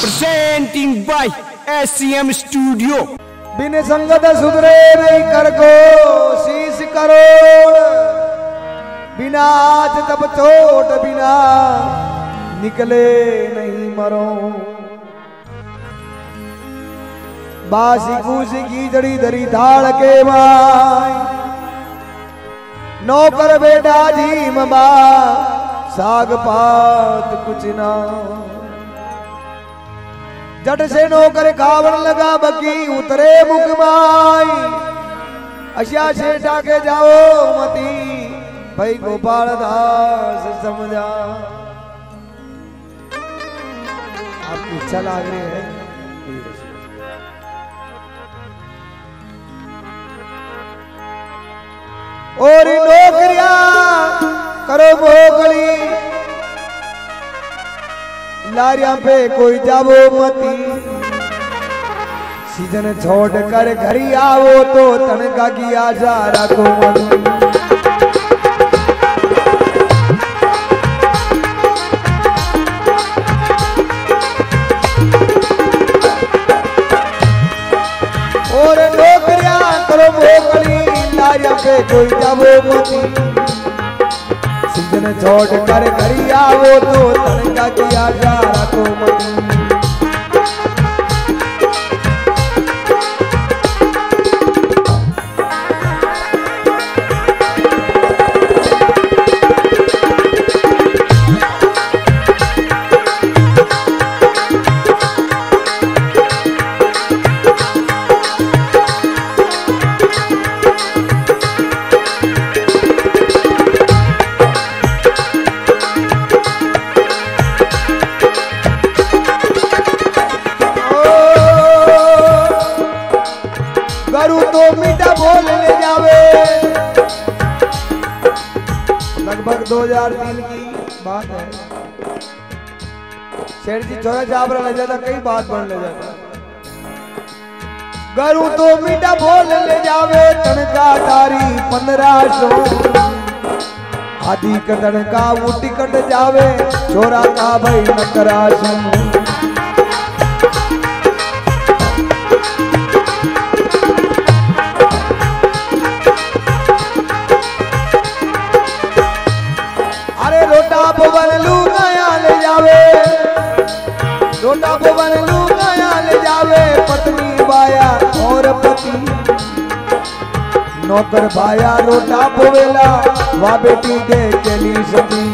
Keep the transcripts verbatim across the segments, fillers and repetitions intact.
Presenting by SCM studio. बिन संगत सुधरे नहीं कर को शीश करोड़, बिना आज तब छोट बिना निकले नहीं मरो। बासी कूसी की जड़ी धरी धाड़ के माई, नौकर बेटा जी मबा साग पात कुछ ना। जट से नौकर खावन लगा बकी उतरे मुखमाई, अशिया शेठा के जाओ मती भाई गोपाल दास समझा। आपकी इच्छा लाग रही है और नौकरिया करो मोकली, लारिया पे कोई जावो मती। सीजन छोड़ कर घरी आवो तो तनका की आशा रखो मती। और नौकरिया करो मोकली, लारिया पे कोई जावो मती। सीजन छोड़ कर घरी आवो तो तनका की आशा रखो मती। दो हज़ार तीन की बात है, शेर जी छोरा जाबरा ले जाता, कई बात बन ले जाता। गरू तो मीठा बोल ले जावे तनका तारी पंद्रह सौ। आदि कदन का उठी कट जावे छोरा का भाई नकरा सो। नौकर भाया रोटा पोवेला वा बेटी दे चली सती।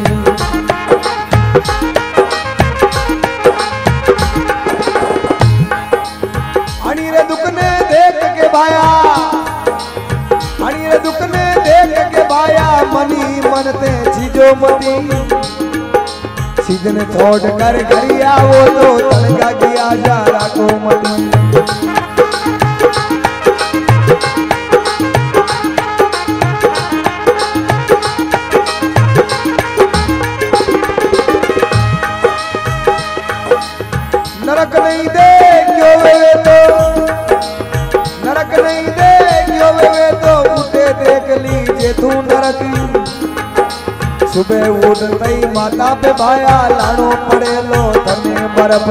अणीरे दुखने देख के भाया, अणीरे दुखने देख के भाया मनी मनते चीजो मती। सीजन छोड़ कर घरी आवो तो तनका की आशा रखो मती। सुबह उठते ही माता पे भाया लाड़ो पड़े लो धने बरफ।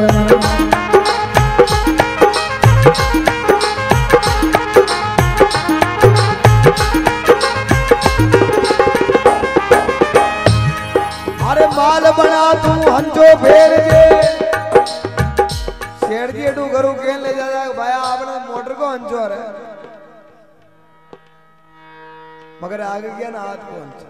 अरे माल बना तू हंजो फेर के शेर जी एटू घरू के ले जा भाया आपने मोटर को हंजो रहे, मगर आगे गया ना हाथ को हंजो।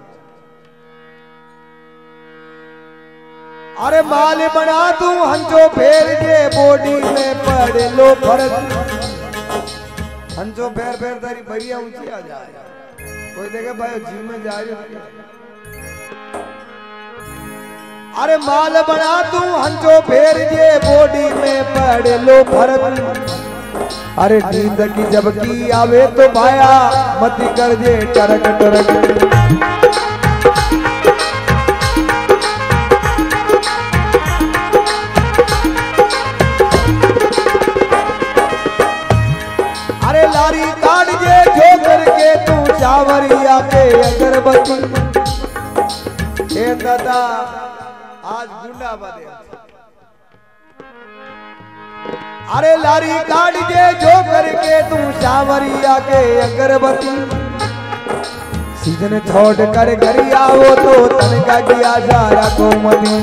अरे माल बना तू हंजो फेर के बॉडी में पड़ लो फर्ज। हंजो फेर फेर तेरी भैया ऊंची आ जाए, कोई देखे भाई जीव में जा रही। अरे माल बना तू हंजो फेर के बॉडी में पड़ लो फर्ज। अरे नींद की जबकि आवे तो भाया मत कर दे टरक टरक। दादा आज गुंडा बने अरे लारी काट के जो करके तू सावरिया के अगरबत्ती सीजन छोड़ कर घरी आवो तो तन का किया सारा कोमती।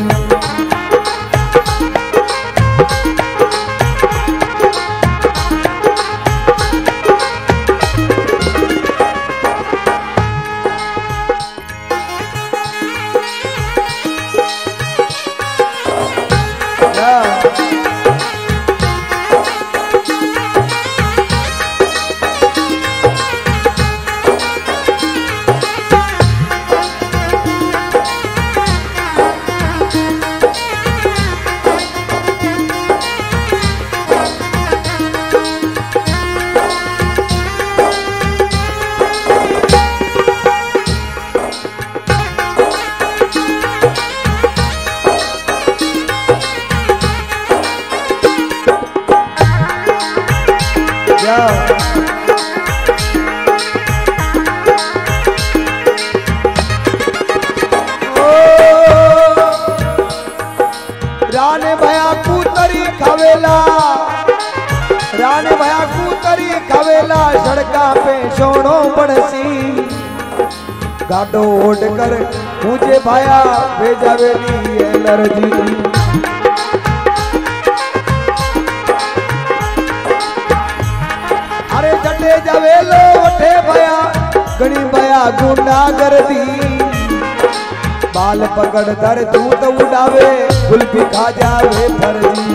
गाडो ओढ़ कर मुझे भाया भेजावेली एलर्जी। अरे जटे जवेलो उठे भया गणी भया गुंडा कर दी बाल पकड़ कर तू तो उड़ावे गुल्फी खा जावे फर्जी।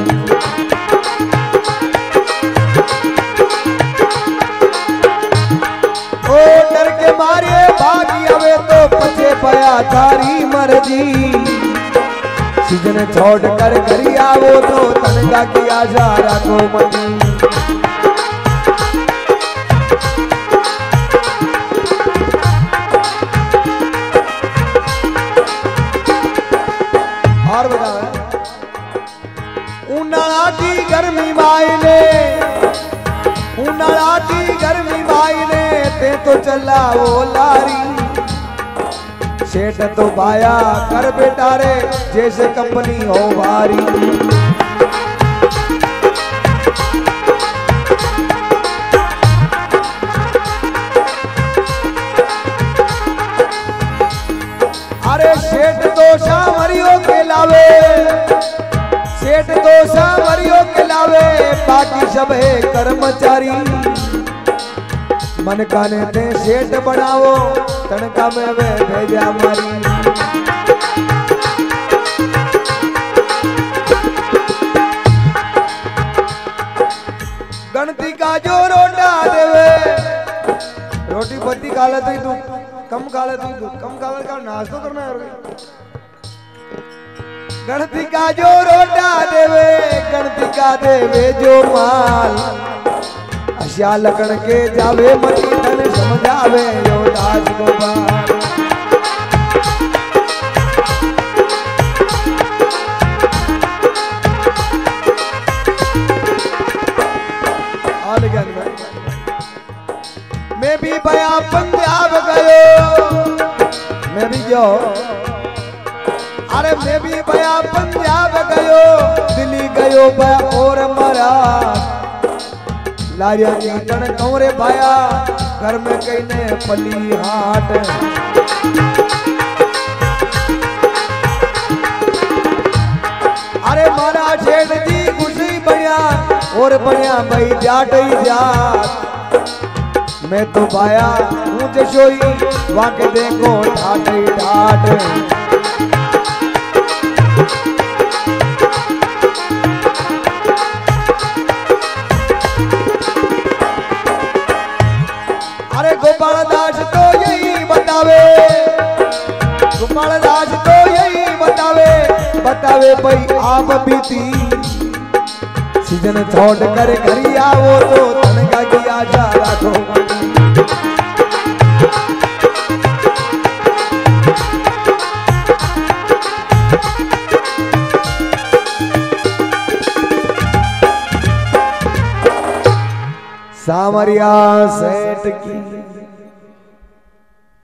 डर के मारे भागी अवे तो पचे पया थारी मर्जी सीजन छोड़ कर घरी आवो तो तनका किया सारा कोमती। और बताओ उनाला की गर्मी मायने उनाला की गर्मी मायने तो चला वो लारी सेठ तो बाया कर बेटा रे जैसे कंपनी हो वारी। अरे सेठ तो सावरियों के लावे सेठ तो सावरियों के लावे बाकी सब है कर्मचारी मन काने ते सेठ बनाओ तनका में वे भेजा मारी। गणती का जो रोटा देवे रोटी पत्ती खा लेती तू कम खा लेती तू कम खा लेकर नाश्ता करना है। गणती का जो रोटा देवे गणती का देवे जो माल आशा लकड़ के जावे मती तन समझावे यो दास गोपाल। मैं भी भया पंजाब गयो मैं भी जो अरे मैं भी भया पंजाब गयो दिल्ली गयो भया और मरा लारिया तन कौरे भाया घर में कहने पली हाट। अरे मारा जेठ जी खुशी बढ़िया और बढ़िया भाई जाट ही जाट मैं तो भाया मुझे सोई वाके देखो ठाट ही ठाट। गोपाल दास तो यही बतावे गोपाल दास तो यही बतावे बतावे भाई आप बीती सीजन छोड़ कर घरी आवो तो तनका किया जा राखो। सामरिया सेठ की